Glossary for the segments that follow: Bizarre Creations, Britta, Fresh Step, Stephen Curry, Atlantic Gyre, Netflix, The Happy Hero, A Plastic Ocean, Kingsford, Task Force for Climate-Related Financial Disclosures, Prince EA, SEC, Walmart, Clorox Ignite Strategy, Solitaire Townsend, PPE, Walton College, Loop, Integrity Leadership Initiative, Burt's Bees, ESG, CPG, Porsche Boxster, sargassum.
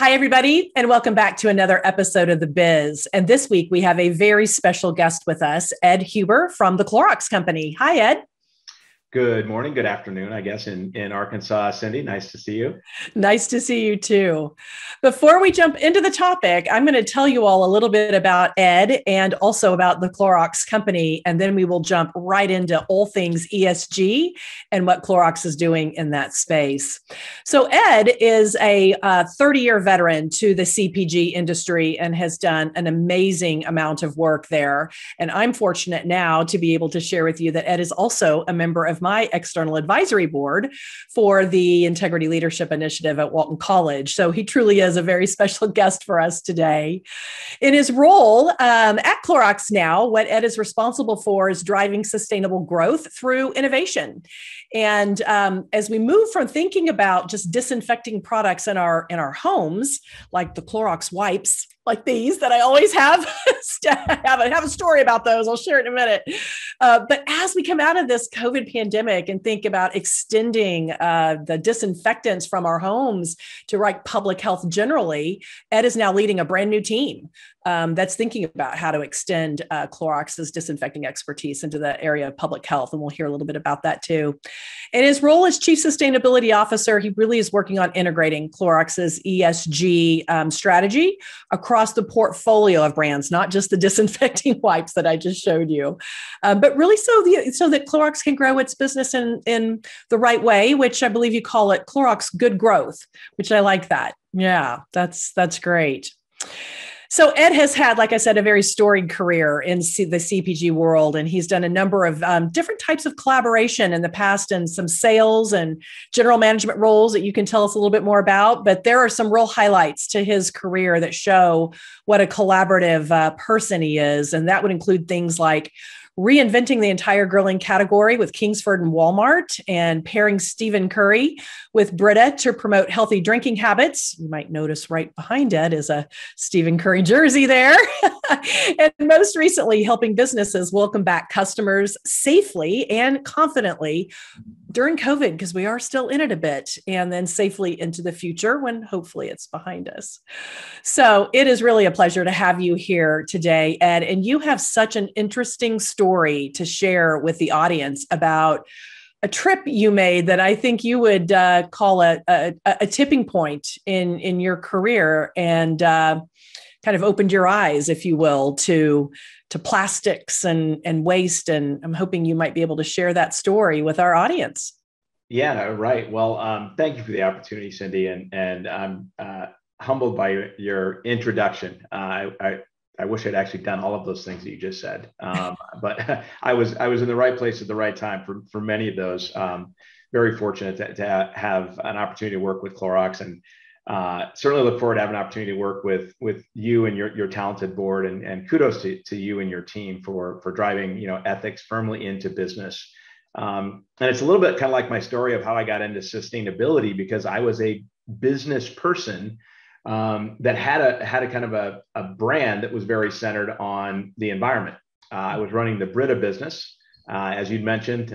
Hi, everybody, and welcome back to another episode of The BIS. And this week, we have a very special guest with us, Ed Huber from the Clorox Company. Hi, Ed. Good morning, good afternoon, I guess, in Arkansas. Cindy, nice to see you. Nice to see you, too. Before we jump into the topic, I'm going to tell you all a little bit about Ed and also about the Clorox Company, and then we will jump right into all things ESG and what Clorox is doing in that space. So Ed is a 30-year veteran to the CPG industry and has done an amazing amount of work there. And I'm fortunate now to be able to share with you that Ed is also a member of my external advisory board for the Integrity Leadership Initiative at Walton College. So he truly is a very special guest for us today. In his role at Clorox now, what Ed is responsible for is driving sustainable growth through innovation. And as we move from thinking about just disinfecting products in our homes, like the Clorox wipes, like these that I always have. I have a story about those. I'll share it in a minute. But as we come out of this COVID pandemic and think about extending the disinfectants from our homes to like public health generally, Ed is now leading a brand new team that's thinking about how to extend Clorox's disinfecting expertise into the area of public health. And we'll hear a little bit about that too. In his role as Chief Sustainability Officer, he really is working on integrating Clorox's ESG strategy across the portfolio of brands, not just the disinfecting wipes that I just showed you, but really so that Clorox can grow its business in the right way, which I believe you call it Clorox Good Growth, which I like that. Yeah, that's great. So Ed has had, like I said, a very storied career in the CPG world, and he's done a number of different types of collaboration in the past and some sales and general management roles that you can tell us a little bit more about. But there are some real highlights to his career that show what a collaborative person he is. And that would include things like reinventing the entire grilling category with Kingsford and Walmart, and pairing Stephen Curry with Britta to promote healthy drinking habits. You might notice right behind Ed is a Stephen Curry jersey there. And most recently, helping businesses welcome back customers safely and confidently during COVID, because we are still in it a bit, and then safely into the future when hopefully it's behind us. So it is really a pleasure to have you here today, Ed, and you have such an interesting story to share with the audience about a trip you made that I think you would call a tipping point in your career, and kind of opened your eyes, if you will, to plastics and waste. And I'm hoping you might be able to share that story with our audience. Yeah, right. Well, thank you for the opportunity, Cindy. And I'm humbled by your introduction. I wish I'd actually done all of those things that you just said, but I was in the right place at the right time for many of those. Very fortunate to have an opportunity to work with Clorox, and certainly look forward to having an opportunity to work with you and your talented board, and kudos to you and your team for driving, ethics firmly into business. And it's a little bit kind of like my story of how I got into sustainability, because I was a business person that had a kind of a brand that was very centered on the environment. I was running the Brita business. As you'd mentioned,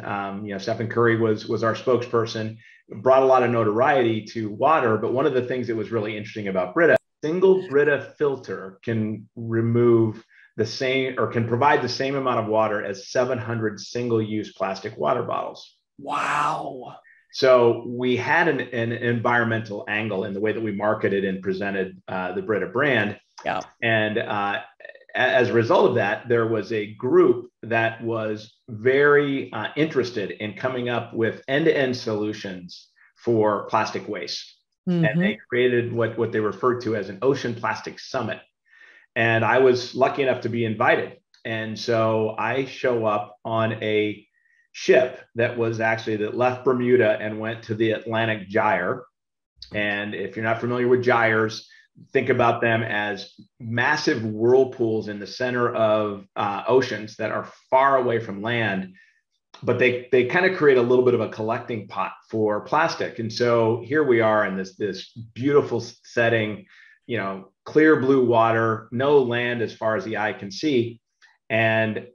Stephen Curry was our spokesperson, brought a lot of notoriety to water. But one of the things that was really interesting about Brita, single Brita filter can remove the same, or can provide the same amount of water as 700 single-use plastic water bottles. Wow. So we had an environmental angle in the way that we marketed and presented the Brita brand. Yeah. And as a result of that, there was a group that was very interested in coming up with end-to-end solutions for plastic waste. Mm-hmm. And they created what they referred to as an Ocean Plastic Summit. And I was lucky enough to be invited. And so I show up on a ship that left Bermuda and went to the Atlantic Gyre. And if you're not familiar with gyres, think about them as massive whirlpools in the center of oceans that are far away from land, but they kind of create a little bit of a collecting pot for plastic. And so here we are in this beautiful setting, clear blue water, no land as far as the eye can see. And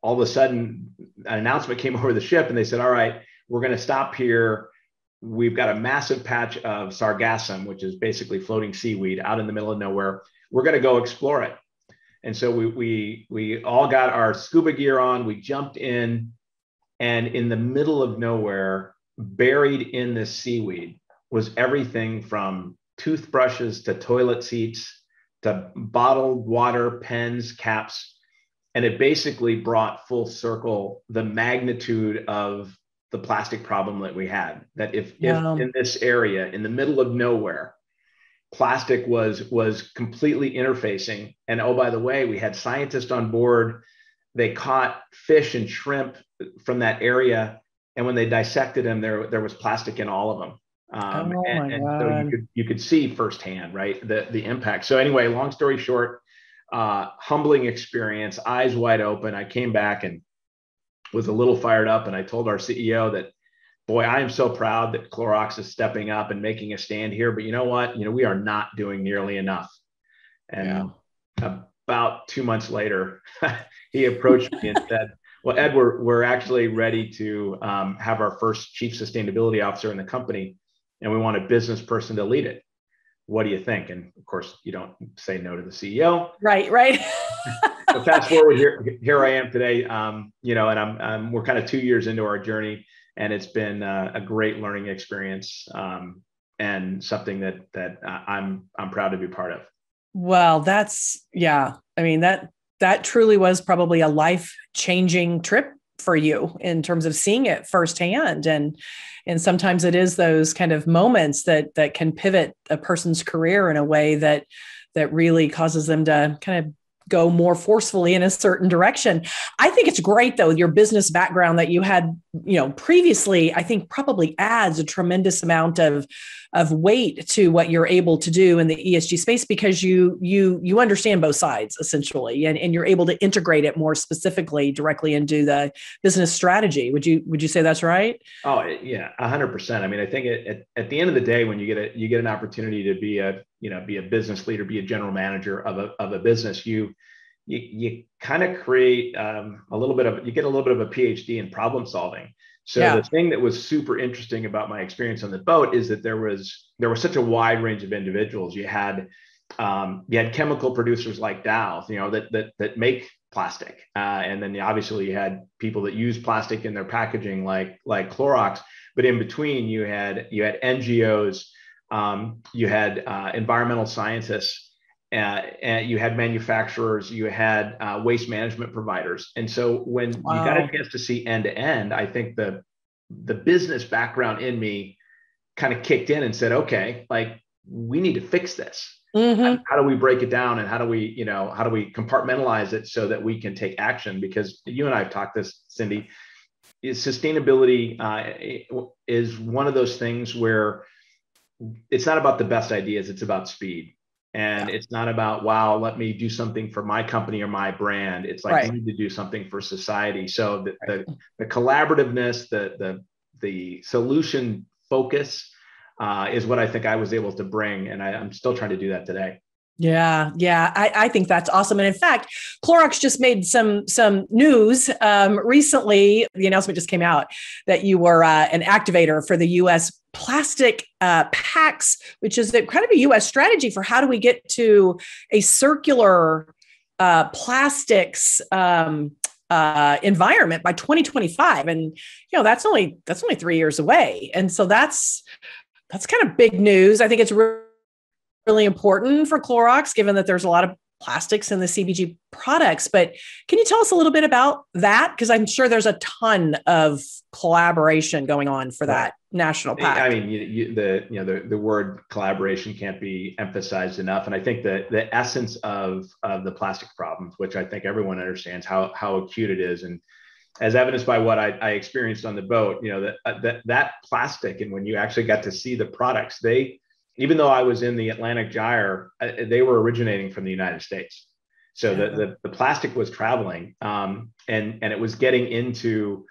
all of a sudden, an announcement came over the ship, and they said, all right, we're going to stop here. We've got a massive patch of sargassum, which is basically floating seaweed out in the middle of nowhere. We're going to go explore it. And so we all got our scuba gear on. We jumped in, and in the middle of nowhere, buried in this seaweed, was everything from toothbrushes to toilet seats to bottled water, pens, caps. And it basically brought full circle the magnitude of the plastic problem that we had, that if in this area, in the middle of nowhere, plastic was completely interfacing. And oh, by the way, we had scientists on board. They caught fish and shrimp from that area. And when they dissected them, there was plastic in all of them. So you could see firsthand, right, the impact. So anyway, long story short, humbling experience, eyes wide open. I came back and was a little fired up, and I told our CEO that, boy, I am so proud that Clorox is stepping up and making a stand here, but you know what? You know, we are not doing nearly enough. And about 2 months later, he approached me and said, well, Ed, we're actually ready to have our first chief sustainability officer in the company, and we want a business person to lead it. What do you think? And of course, you don't say no to the CEO. Right. So fast forward, here I am today, and we're kind of 2 years into our journey, and it's been a great learning experience, and something that I'm proud to be part of. Well, I mean, that truly was probably a life-changing trip for you in terms of seeing it firsthand, and sometimes it is those kind of moments that can pivot a person's career in a way that really causes them to kind of go more forcefully in a certain direction. I think it's great, though, your business background that you had, previously, I think probably adds a tremendous amount of weight to what you're able to do in the ESG space, because you understand both sides essentially, and you're able to integrate it more specifically directly into the business strategy. Would you say that's right? Oh yeah, 100%. I mean, I think at the end of the day, when you get an opportunity to be a business leader, be a general manager of a business, you kind of create you get a little bit of a PhD in problem solving. So the thing that was super interesting about my experience on the boat is that there was such a wide range of individuals. You had chemical producers like Dow, that make plastic, and then obviously you had people that use plastic in their packaging, like Clorox. But in between, you had NGOs, you had environmental scientists, and you had manufacturers, you had waste management providers. And so when you got a chance to see end to end, I think the business background in me kind of kicked in and said, okay, like, we need to fix this. Mm-hmm. How do we break it down, and how do we compartmentalize it so that we can take action? Because you and I have talked this, Cindy, sustainability is one of those things where it's not about the best ideas, it's about speed. And it's not about, wow, let me do something for my company or my brand. It's like, we need to do something for society. So the collaborativeness, the solution focus is what I think I was able to bring. And I'm still trying to do that today. Yeah. I think that's awesome. And in fact, Clorox just made some news recently. The announcement just came out that you were an activator for the U.S. plastic packs, which is kind of a U.S. strategy for how do we get to a circular plastics environment by 2025. And, that's only 3 years away. And so that's kind of big news. I think it's really important for Clorox, given that there's a lot of plastics in the CBG products. But can you tell us a little bit about that? Because I'm sure there's a ton of collaboration going on for that national pact. I mean, the word collaboration can't be emphasized enough. And I think that the essence of the plastic problems, which I think everyone understands how acute it is, and as evidenced by what I experienced on the boat, that plastic, and when you actually got to see the products, even though I was in the Atlantic Gyre, they were originating from the United States. So the plastic was traveling, and it was getting into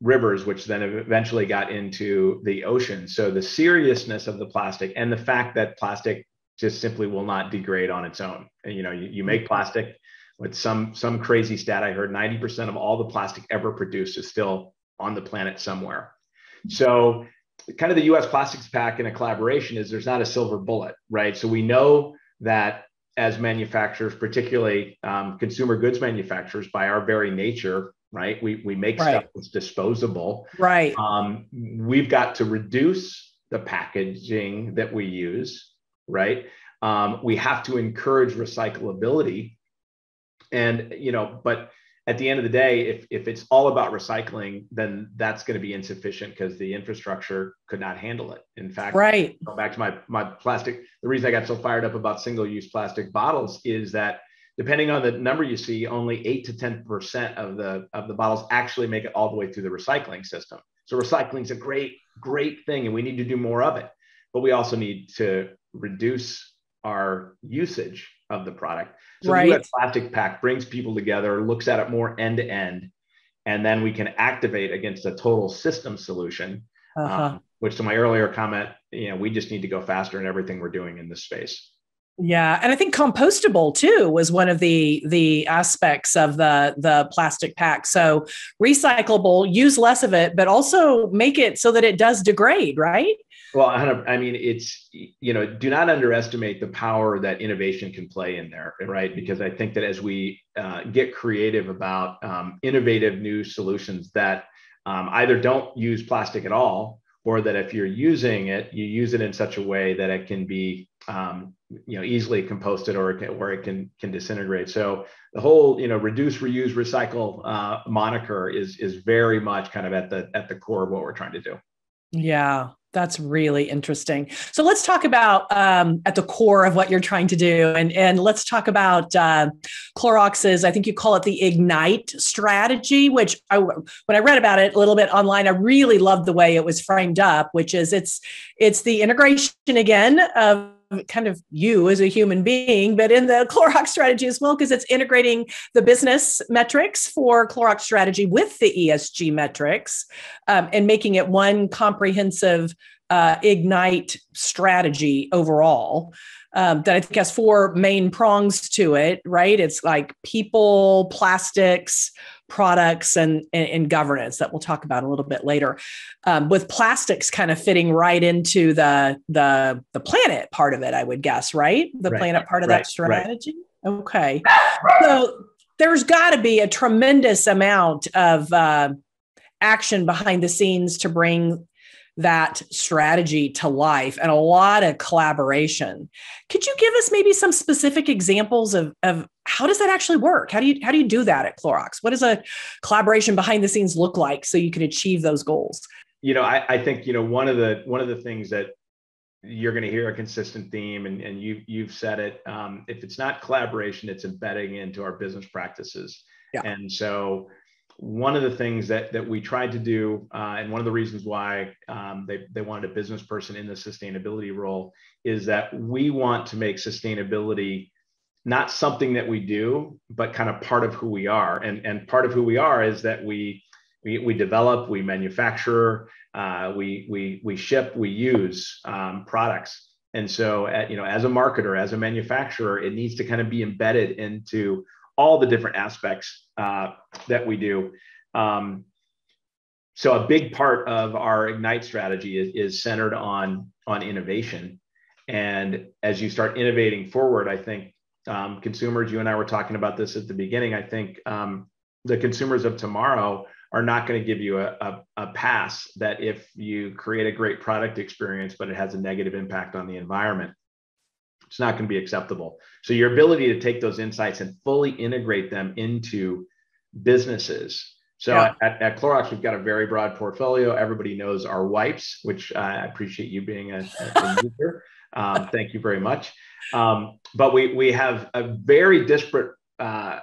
rivers, which then eventually got into the ocean. So the seriousness of the plastic, and the fact that plastic just simply will not degrade on its own. And, you make plastic with some crazy stat I heard, 90% of all the plastic ever produced is still on the planet somewhere. So kind of the U.S. plastics pack in a collaboration is there's not a silver bullet, right? So we know that as manufacturers, particularly consumer goods manufacturers, by our very nature, right? We make stuff that's disposable. Right. We've got to reduce the packaging that we use, right? We have to encourage recyclability. And, you know, but at the end of the day, if it's all about recycling, then that's going to be insufficient because the infrastructure could not handle it. In fact, go back to my plastic. The reason I got so fired up about single-use plastic bottles is that depending on the number you see, only 8 to 10% of the bottles actually make it all the way through the recycling system. So recycling is a great, great thing, and we need to do more of it. But we also need to reduce our usage of the product. So the U.S. Plastic Pact brings people together, looks at it more end to end, and then we can activate against a total system solution, which to my earlier comment, you know, we just need to go faster in everything we're doing in this space. Yeah. And I think compostable too was one of the aspects of the plastic pack. So recyclable, use less of it, but also make it so that it does degrade, right? Well, I mean, it's, you know, do not underestimate the power that innovation can play in there, right? Because I think that as we get creative about innovative new solutions that either don't use plastic at all, or that if you're using it, you use it in such a way that it can be, you know, easily composted or it can disintegrate. So the whole, you know, reduce, reuse, recycle moniker is very much kind of at the core of what we're trying to do. Yeah. That's really interesting. So let's talk about at the core of what you're trying to do. And let's talk about Clorox's, I think you call it the Ignite Strategy, which when I read about it a little bit online, I really loved the way it was framed up, which is it's the integration again of kind of you as a human being, but in the Clorox strategy as well, because it's integrating the business metrics for Clorox strategy with the ESG metrics and making it one comprehensive Ignite strategy overall that I think has four main prongs to it, right? It's like people, plastics, products, and governance that we'll talk about a little bit later, with plastics kind of fitting right into the planet part of it, I would guess, right? The planet part of that strategy. Right. Okay. So there's got to be a tremendous amount of action behind the scenes to bring that strategy to life and a lot of collaboration. Could you give us maybe some specific examples of how does that actually work? How do you do that at Clorox? What does a collaboration behind the scenes look like so you can achieve those goals? You know, I think, you know, one of the things that you're going to hear a consistent theme, and you've said it, if it's not collaboration, it's embedding into our business practices. Yeah. And so one of the things that we tried to do, and one of the reasons why they wanted a business person in the sustainability role, is that we want to make sustainability not something that we do, but kind of part of who we are. And part of who we are is that we develop, we manufacture, we ship, we use products. And so, you know, as a marketer, as a manufacturer, it needs to kind of be embedded into all the different aspects that we do. So a big part of our Ignite strategy is centered on innovation. And as you start innovating forward, I think consumers, you and I were talking about this at the beginning, I think the consumers of tomorrow are not going to give you a pass that if you create a great product experience, but it has a negative impact on the environment, it's not going to be acceptable. So your ability to take those insights and fully integrate them into businesses. So at Clorox, we've got a very broad portfolio. Everybody knows our wipes, which I appreciate you being a user. Thank you very much. But we have a very disparate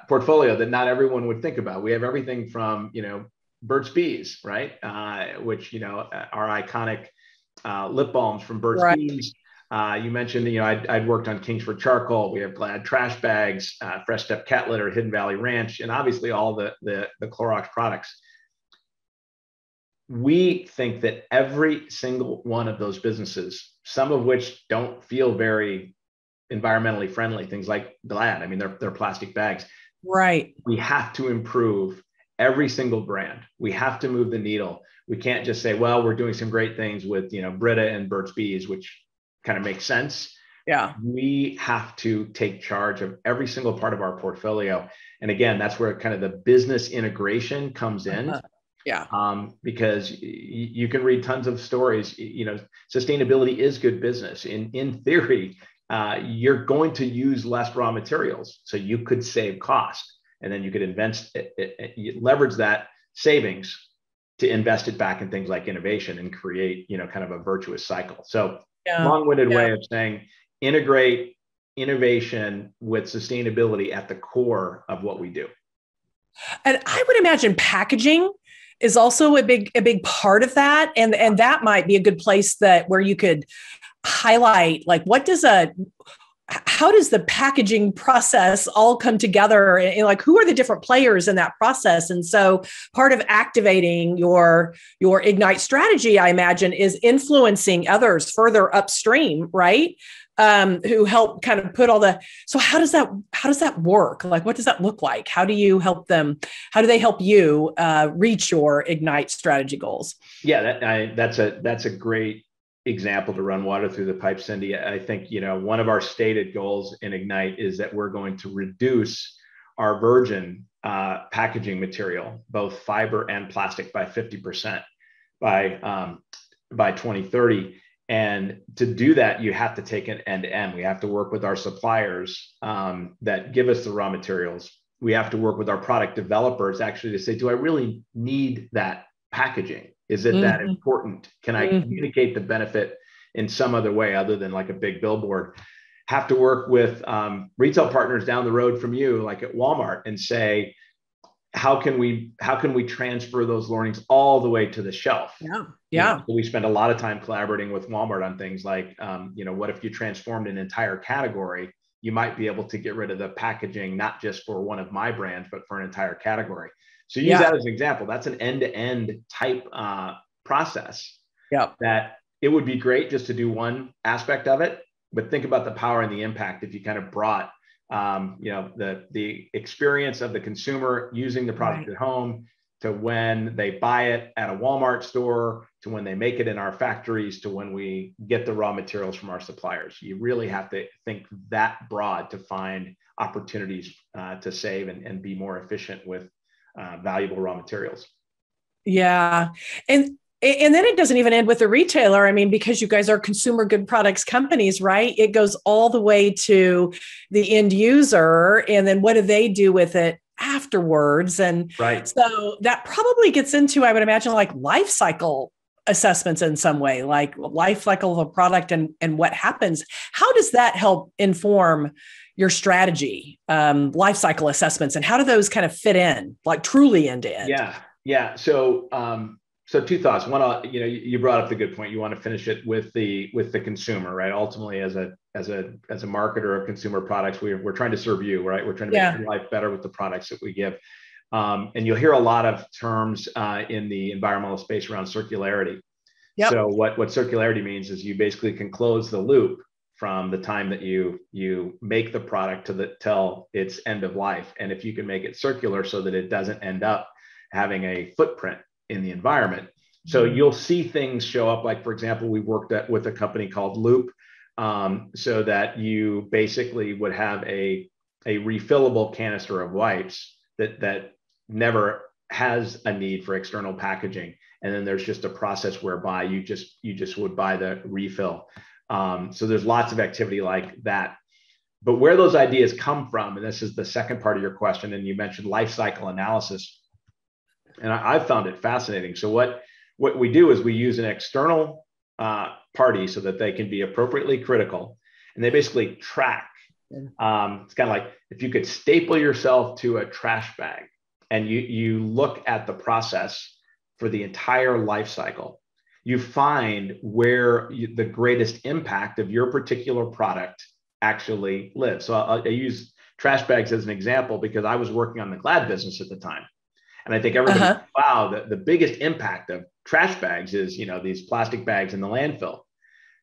portfolio that not everyone would think about. We have everything from, you know, Burt's Bees, right? Which, you know, are iconic lip balms from Burt's Bees. You mentioned, you know, I'd worked on Kingsford charcoal. We have Glad trash bags, Fresh Step cat litter, Hidden Valley ranch, and obviously all the Clorox products. We think that every single one of those businesses, some of which don't feel very environmentally friendly, things like Glad. I mean, they're plastic bags. Right. We have to improve every single brand. We have to move the needle. We can't just say, well, we're doing some great things with, you know, Britta and Burt's Bees, which kind of makes sense. Yeah. We have to take charge of every single part of our portfolio. And again, that's where kind of the business integration comes in. Yeah. Because you can read tons of stories, you know, sustainability is good business. In theory, you're going to use less raw materials, so you could save cost. And then you could leverage that savings to invest it back in things like innovation and create, you know, kind of a virtuous cycle. So long-winded way of saying, integrate innovation with sustainability at the core of what we do. And I would imagine packaging is also a big part of that. And that might be a good place where you could highlight, like, how does the packaging process all come together? And like, who are the different players in that process? And so part of activating your Ignite strategy, I imagine, is influencing others further upstream, right? Who help kind of put all the, so how does that work? Like, what does that look like? How do you help them? How do they help you reach your Ignite strategy goals? Yeah, that's a great example to run water through the pipe, Cindy. I think, you know, one of our stated goals in Ignite is that we're going to reduce our virgin packaging material, both fiber and plastic, by 50% by 2030. And to do that, you have to take an end-to-end. We have to work with our suppliers that give us the raw materials. We have to work with our product developers actually to say, do I really need that packaging? Is it that important? Can I communicate the benefit in some other way other than like a big billboard? Have to work with retail partners down the road from you, like at Walmart, and say, how can we transfer those learnings all the way to the shelf? Yeah, yeah. You know, we spend a lot of time collaborating with Walmart on things like, you know, what if you transformed an entire category? You might be able to get rid of the packaging, not just for one of my brands, but for an entire category. So use that as an example. That's an end-to-end type process. Yeah. That it would be great just to do one aspect of it, but think about the power and the impact if you kind of brought, you know, the experience of the consumer using the product at home, to when they buy it at a Walmart store, to when they make it in our factories, to when we get the raw materials from our suppliers. You really have to think that broad to find opportunities to save and be more efficient with valuable raw materials. Yeah. And then it doesn't even end with the retailer. I mean, because you guys are consumer good products companies, right? It goes all the way to the end user. And then what do they do with it afterwards? And so that probably gets into, I would imagine, like life cycle assessments in some way, like life cycle of a product and what happens. How does that help inform your strategy, life cycle assessments, and how do those kind of fit in, like truly end to end? Yeah, yeah. So, so two thoughts. One, you know, you brought up the good point. You want to finish it with the consumer, right? Ultimately, as a marketer of consumer products, we're trying to serve you, right? We're trying to make your life better with the products that we give. And you'll hear a lot of terms in the environmental space around circularity. Yep. So what circularity means is you basically can close the loop from the time that you make the product till its end of life. And if you can make it circular so that it doesn't end up having a footprint in the environment. So you'll see things show up. Like, for example, we worked with a company called Loop, so that you basically would have a refillable canister of wipes that never has a need for external packaging. And then there's just a process whereby you just would buy the refill. So there's lots of activity like that. But where those ideas come from, and this is the second part of your question, and you mentioned life cycle analysis, and I've found it fascinating. So what we do is we use an external party so that they can be appropriately critical, and they basically track. It's kind of like if you could staple yourself to a trash bag, and you look at the process for the entire life cycle. You find where the greatest impact of your particular product actually lives. So I use trash bags as an example because I was working on the Glad business at the time. And I think everybody, wow, the biggest impact of trash bags is, you know, these plastic bags in the landfill.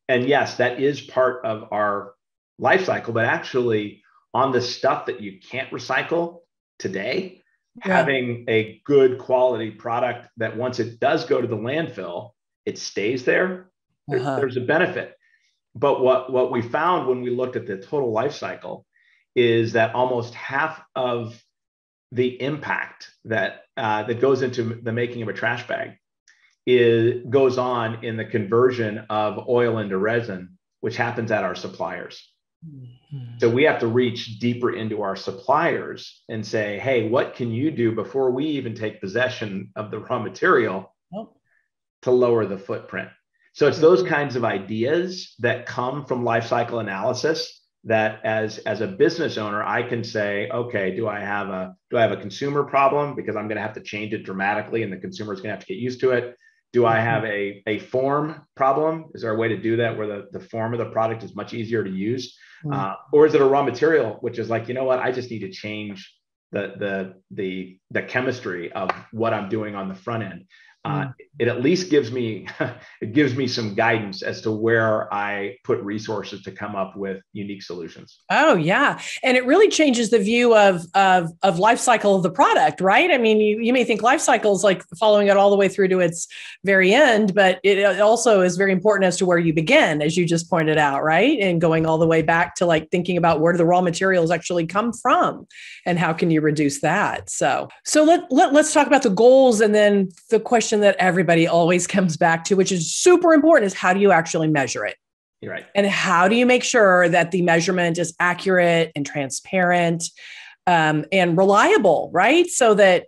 And yes, that is part of our life cycle, but actually on the stuff that you can't recycle today, having a good quality product that once it does go to the landfill, it stays there. There's a benefit. But what we found when we looked at the total life cycle is that almost half of the impact that that goes into the making of a trash bag goes on in the conversion of oil into resin, which happens at our suppliers. So we have to reach deeper into our suppliers and say, hey, what can you do before we even take possession of the raw material to lower the footprint? So it's those kinds of ideas that come from life cycle analysis that as a business owner, I can say, okay, do I have a consumer problem? Because I'm going to have to change it dramatically and the consumer is going to have to get used to it. Do I have a form problem? Is there a way to do that where the form of the product is much easier to use? Or is it a raw material, which is like, you know what, I just need to change the chemistry of what I'm doing on the front end. It at least gives me, it gives me some guidance as to where I put resources to come up with unique solutions. Oh yeah. And it really changes the view of life cycle of the product, right? I mean, you may think life cycle is like following it all the way through to its very end, but it also is very important as to where you begin, as you just pointed out, right? And going all the way back to like thinking about where do the raw materials actually come from and how can you reduce that? So let's talk about the goals, and then the question that everybody always comes back to, which is super important, is how do you actually measure it? You're right. And how do you make sure that the measurement is accurate and transparent and reliable, right? So the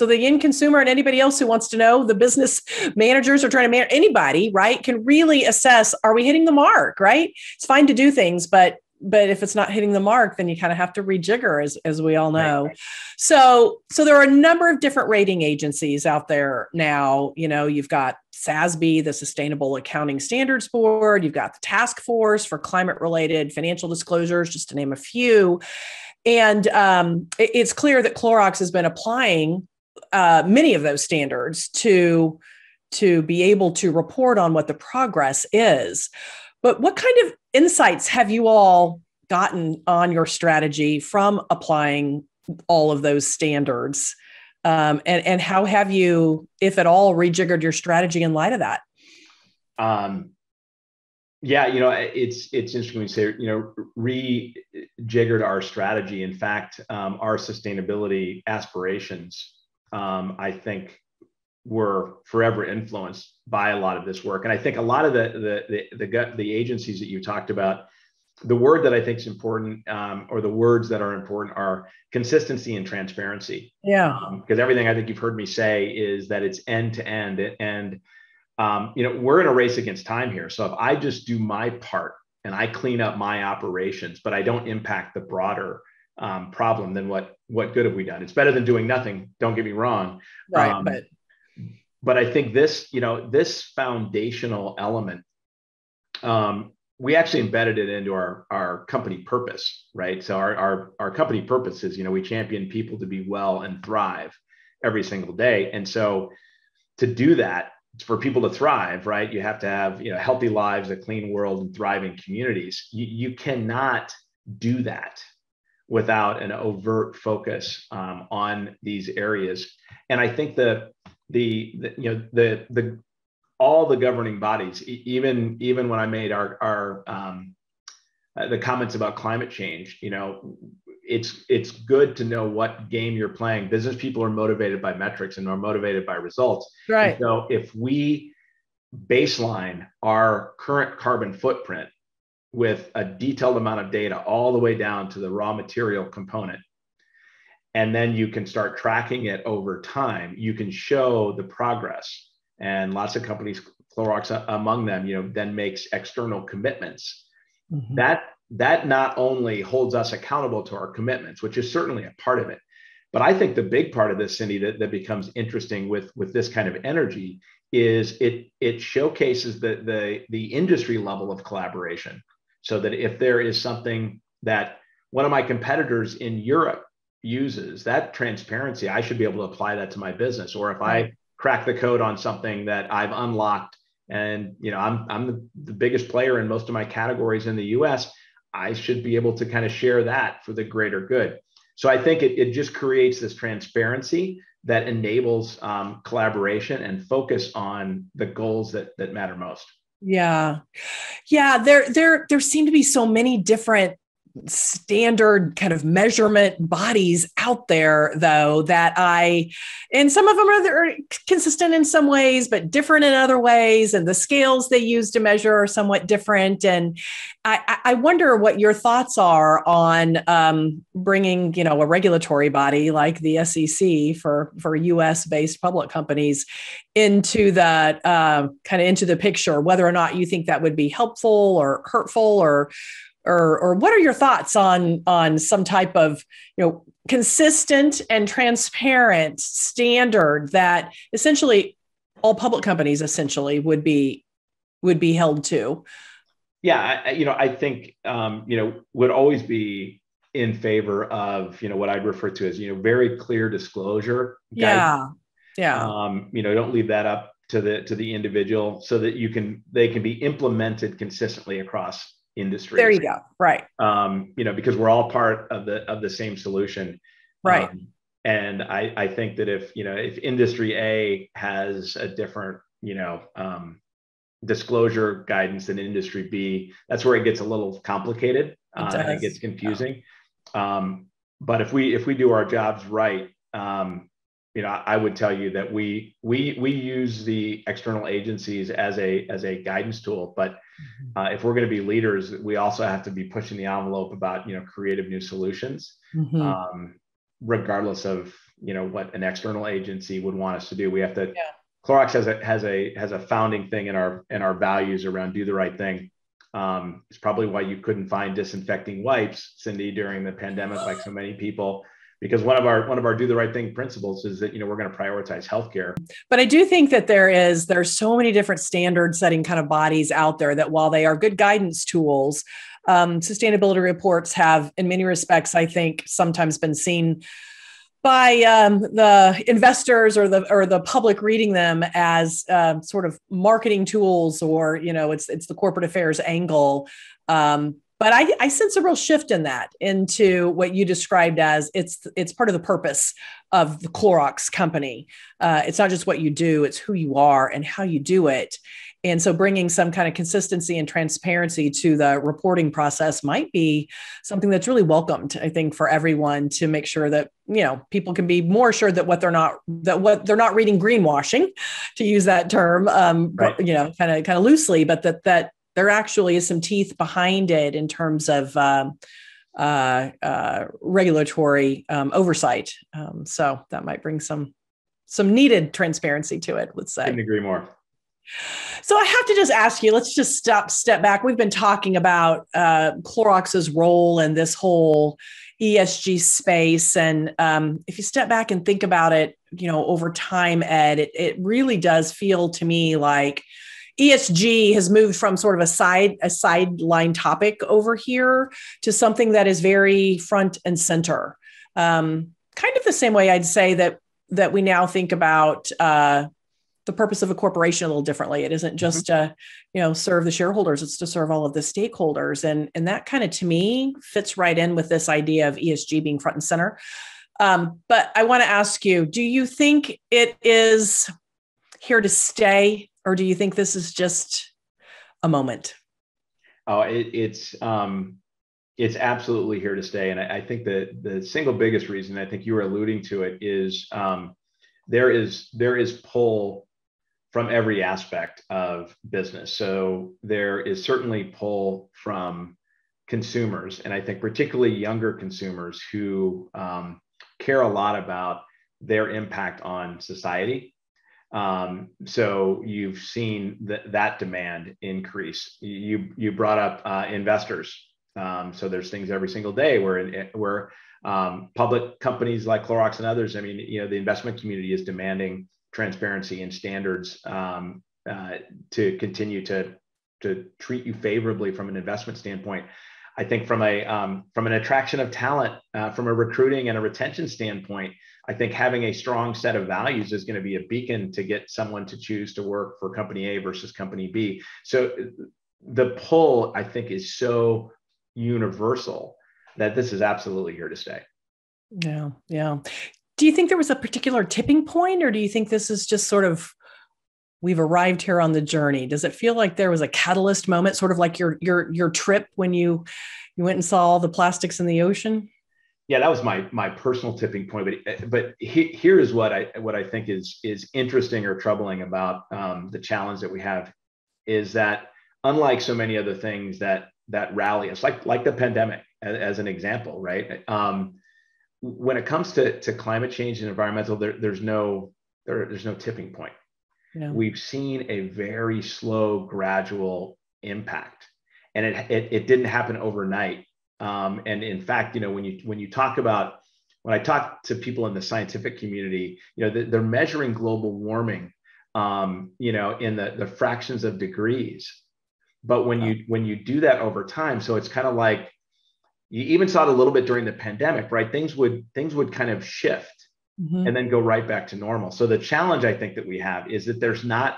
end consumer and anybody else who wants to know, the business managers are trying to manage, anybody, right, can really assess, are we hitting the mark, right? It's fine to do things, but if it's not hitting the mark, then you kind of have to rejigger, as we all know. Right. So there are a number of different rating agencies out there now. You know, you've got SASB, the Sustainable Accounting Standards Board. You've got the Task Force for Climate-Related Financial Disclosures, just to name a few. And it's clear that Clorox has been applying many of those standards to be able to report on what the progress is. But what kind of insights have you all gotten on your strategy from applying all of those standards? And how have you, if at all, rejiggered your strategy in light of that? Yeah, you know, it's interesting when you say, you know, rejiggered our strategy. In fact, our sustainability aspirations, I think, were forever influenced by a lot of this work. And I think a lot of the agencies that you talked about, the word that I think is important, or the words that are important, are consistency and transparency. Yeah. Because everything I think you've heard me say is that it's end to end. And, you know, we're in a race against time here. So if I just do my part and I clean up my operations, but I don't impact the broader problem, then what good have we done? It's better than doing nothing. Don't get me wrong. Right. But I think this, you know, this foundational element, we actually embedded it into our company purpose, right? So our company purpose is, you know, we champion people to be well and thrive every single day. And so to do that, for people to thrive, right, you have to have, you know, healthy lives, a clean world, and thriving communities. You cannot do that without an overt focus on these areas. And I think all the governing bodies, even when I made the comments about climate change, you know, it's good to know what game you're playing. Business people are motivated by metrics and are motivated by results. Right. And so if we baseline our current carbon footprint with a detailed amount of data all the way down to the raw material component, and then you can start tracking it over time, you can show the progress. And lots of companies, Clorox among them, you know, then makes external commitments. Mm-hmm. That not only holds us accountable to our commitments, which is certainly a part of it, but I think the big part of this, Cindy, that becomes interesting with this kind of energy is it showcases the industry level of collaboration. So that if there is something that one of my competitors in Europe uses, that transparency, I should be able to apply that to my business. Or if I crack the code on something that I've unlocked, and you know, I'm the biggest player in most of my categories in the US, I should be able to kind of share that for the greater good. So I think it just creates this transparency that enables collaboration and focus on the goals that matter most. Yeah. Yeah. There seem to be so many different standard kind of measurement bodies out there, though, and some of them are consistent in some ways, but different in other ways. And the scales they use to measure are somewhat different. And I wonder what your thoughts are on bringing, a regulatory body like the SEC for US based public companies into the into the picture, whether or not you think that would be helpful or hurtful, or what are your thoughts on some type of, consistent and transparent standard that essentially all public companies would be held to? Yeah, I think, would always be in favor of, what I'd refer to as, very clear disclosure. Guidance. Yeah. Don't leave that up to the individual, so that they can be implemented consistently across industry. There you go. Right. Because we're all part of the same solution. Right. And I think that if industry A has a different, disclosure guidance than industry B, that's where it gets a little complicated. It gets confusing. Yeah. But if we do our jobs right, I would tell you that we use the external agencies as a guidance tool, but if we're going to be leaders, we also have to be pushing the envelope about creative new solutions, regardless of what an external agency would want us to do. We have to. Yeah. Clorox has a founding thing in our values around do the right thing. It's probably why you couldn't find disinfecting wipes, Cindy, during the pandemic, like so many people. Because one of our do the right thing principles is that we're going to prioritize healthcare. But I do think that there's so many different standard setting kind of bodies out there that while they are good guidance tools, sustainability reports have in many respects I think sometimes been seen by the investors or the public reading them as sort of marketing tools, or it's the corporate affairs angle. But I sense a real shift in that, into what you described as it's part of the purpose of the Clorox company. It's not just what you do, it's who you are and how you do it. And so bringing some kind of consistency and transparency to the reporting process might be something that's really welcomed, I think, for everyone, to make sure that, people can be more sure that what they're not reading greenwashing, to use that term, right. kind of loosely, but that there actually is some teeth behind it in terms of regulatory oversight. So that might bring some needed transparency to it, let's say. Couldn't agree more. So I have to just ask you, let's just step back. We've been talking about Clorox's role in this whole ESG space. And if you step back and think about it, over time, Ed, it really does feel to me like ESG has moved from sort of a sideline topic over here to something that is very front and center. Kind of the same way I'd say that we now think about the purpose of a corporation a little differently. It isn't just to, serve the shareholders, it's to serve all of the stakeholders. And that kind of, to me, fits right in with this idea of ESG being front and center. But I want to ask you, do you think it is here to stay? Or do you think this is just a moment? Oh, it's absolutely here to stay. And I think that the single biggest reason, I think you were alluding to it, is there is pull from every aspect of business. So there is certainly pull from consumers. And I think particularly younger consumers who care a lot about their impact on society. So you've seen that demand increase. You brought up investors. So there's things every single day where public companies like Clorox and others, the investment community is demanding transparency and standards to continue to treat you favorably from an investment standpoint. I think from an attraction of talent, from a recruiting and a retention standpoint, I think having a strong set of values is going to be a beacon to get someone to choose to work for company A versus company B. So the pull, I think, is so universal that this is absolutely here to stay. Yeah. Do you think there was a particular tipping point, or do you think this is just sort of, we've arrived here on the journey? Does it feel like there was a catalyst moment, sort of like your trip when you went and saw all the plastics in the ocean? Yeah, that was my personal tipping point. But here is what I think is interesting or troubling about the challenge that we have, is that unlike so many other things that rally us, like the pandemic as an example, right? When it comes to climate change and environmental, there's no tipping point. Yeah. We've seen a very slow, gradual impact, and it didn't happen overnight. And in fact, when I talk to people in the scientific community, they're measuring global warming, in the fractions of degrees. But when you do that over time, so it's kind of like, you even saw it a little bit during the pandemic, right? Things would kind of shift, mm-hmm. and then go right back to normal. So the challenge I think that we have is that there's not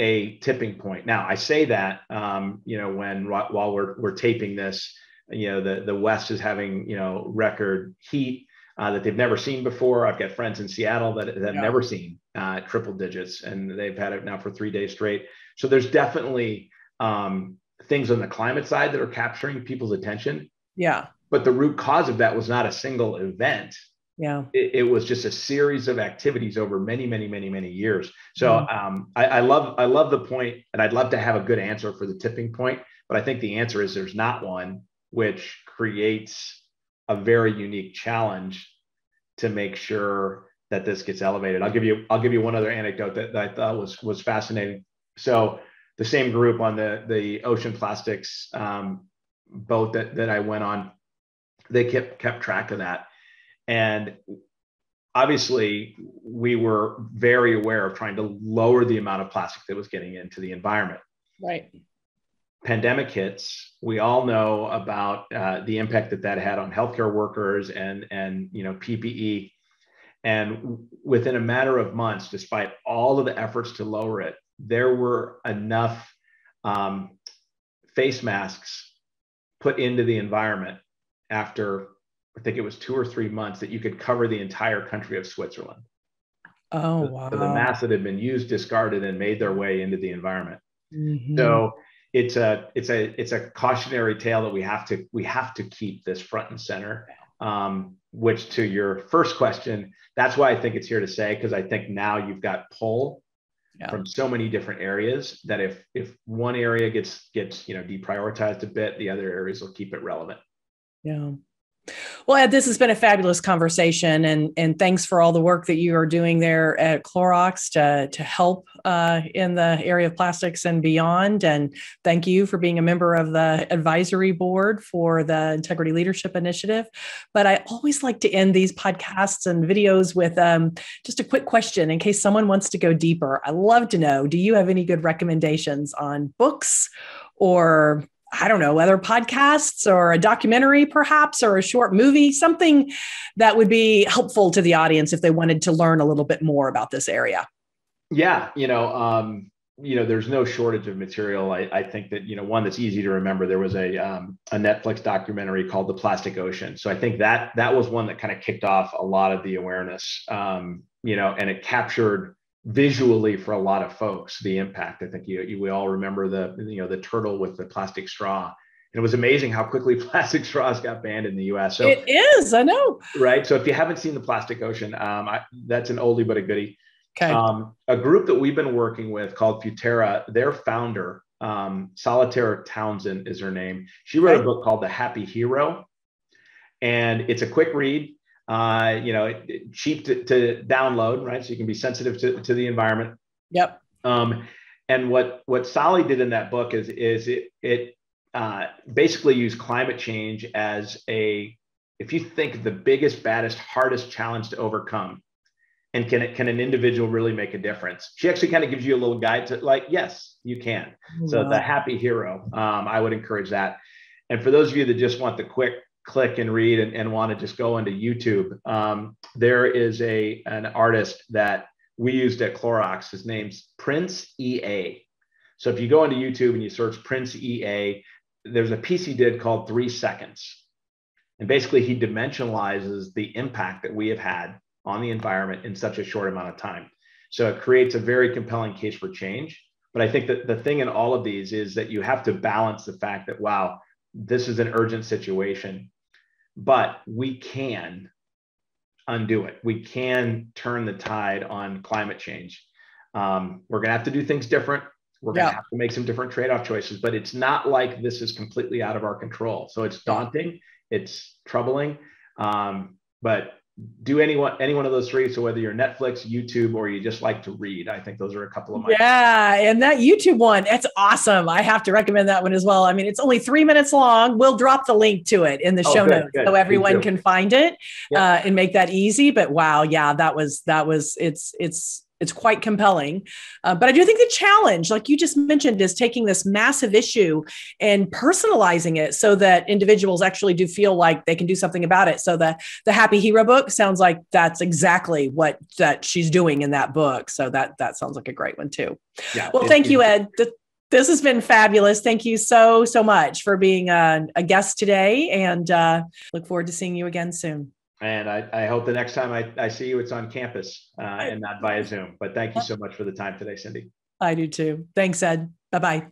a tipping point. Now, I say that, while we're taping this, the West is having, record heat that they've never seen before. I've got friends in Seattle that have never seen triple digits, and they've had it now for 3 days straight. So there's definitely things on the climate side that are capturing people's attention. Yeah. But the root cause of that was not a single event. Yeah. It was just a series of activities over many, many, many, many years. So mm-hmm. I love the point, and I'd love to have a good answer for the tipping point, but I think the answer is there's not one, which creates a very unique challenge to make sure that this gets elevated. I'll give you one other anecdote that I thought was fascinating. So the same group on the Ocean Plastics boat that I went on, they kept track of that. And obviously we were very aware of trying to lower the amount of plastic that was getting into the environment. Right. Pandemic hits. We all know about the impact that had on healthcare workers and PPE. And within a matter of months, despite all of the efforts to lower it, there were enough face masks put into the environment after, I think it was 2 or 3 months, that you could cover the entire country of Switzerland. Oh, wow. So the masks that had been used, discarded, and made their way into the environment. Mm-hmm. So it's a cautionary tale that we have to keep this front and center, which, to your first question, that's why I think it's here to stay, because I think now you've got pull from so many different areas that if one area gets deprioritized a bit, the other areas will keep it relevant. Yeah. Well, Ed, this has been a fabulous conversation, and thanks for all the work that you are doing there at Clorox to help in the area of plastics and beyond. And thank you for being a member of the advisory board for the Integrity Leadership Initiative. But I always like to end these podcasts and videos with just a quick question in case someone wants to go deeper. I love to know, do you have any good recommendations on books, or I don't know, whether podcasts or a documentary perhaps, or a short movie, something that would be helpful to the audience if they wanted to learn a little bit more about this area? Yeah. There's no shortage of material. I think that, one that's easy to remember, there was a Netflix documentary called The Plastic Ocean. So I think that was one that kind of kicked off a lot of the awareness, and it captured visually for a lot of folks the impact. I think we all remember the turtle with the plastic straw. And it was amazing how quickly plastic straws got banned in the U.S. So it is, I know, right? So if you haven't seen The Plastic Ocean, that's an oldie but a goodie. Okay. A group that we've been working with called Futera, their founder, Solitaire Townsend is her name. She wrote a book called The Happy Hero, and it's a quick read. Cheap to download, right? So you can be sensitive to the environment. Yep. And what Sally did in that book is it basically used climate change as if you think the biggest, baddest, hardest challenge to overcome, and can an individual really make a difference? She actually kind of gives you a little guide to, like, yes, you can. Wow. So The Happy Hero, I would encourage that. And for those of you that just want the quick click and read and want to just go into YouTube, there is an artist that we used at Clorox. His name's Prince EA. So if you go into YouTube and you search Prince EA, there's a piece he did called 3 Seconds. And basically, he dimensionalizes the impact that we have had on the environment in such a short amount of time. So it creates a very compelling case for change. But I think that the thing in all of these is that you have to balance the fact that, wow, this is an urgent situation, but we can undo it. We can turn the tide on climate change. We're going to have to do things different. We're going to have to make some different trade-off choices, but it's not like this is completely out of our control. So it's daunting. It's troubling. But do any one of those three. So whether you're Netflix, YouTube, or you just like to read, I think those are a couple of my. Yeah. And that YouTube one, that's awesome. I have to recommend that one as well. I mean, it's only 3 minutes long. We'll drop the link to it in the show notes so everyone can find it and make that easy. But wow. Yeah, that was, it's quite compelling. But I do think the challenge, like you just mentioned, is taking this massive issue and personalizing it so that individuals actually do feel like they can do something about it. So the Happy Hero book sounds like that's exactly what that she's doing in that book. So that sounds like a great one too. Yeah, well, thank you, Ed. This has been fabulous. Thank you so, so much for being a guest today, and look forward to seeing you again soon. And I hope the next time I see you, it's on campus and not via Zoom. But thank you so much for the time today, Cindy. I do too. Thanks, Ed. Bye-bye.